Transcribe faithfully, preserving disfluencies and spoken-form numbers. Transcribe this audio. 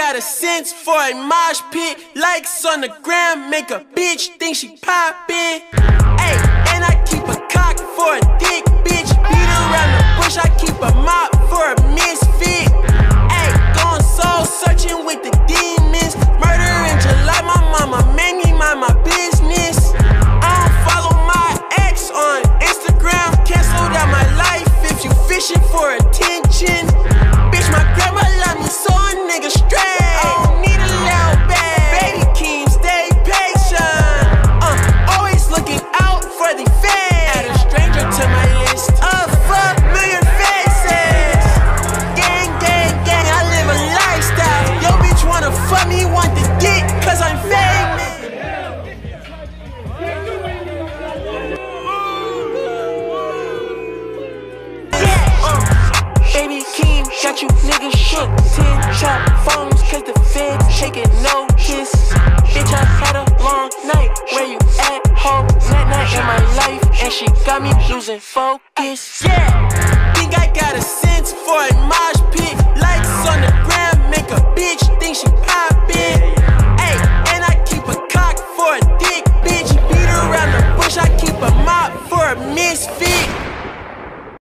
got a sense for a mosh pit. Likes on the gram make a bitch think she poppin'. Ayy, and I keep a cock for a dick, bitch. Beat around the bush, I keep a mop for a misfit. Ayy, going soul searching with the demons. Murder in July, my mama made me mind my business. I don't follow my ex on Instagram. Canceled out my life if you fishing for attention. Bitch, my grandma love me so a nigga straight. Got you niggas shook, ten chop phones, cause the feds taking no kiss. Bitch, I had a long night, where you at home? Night night in my life, and she got me losing focus. Yeah, think I got a sense for a mosh pit. Likes on the gram, make a bitch think she poppin'. Ayy, and I keep a cock for a dick, bitch. Beat around the bush, I keep a mop for a misfit.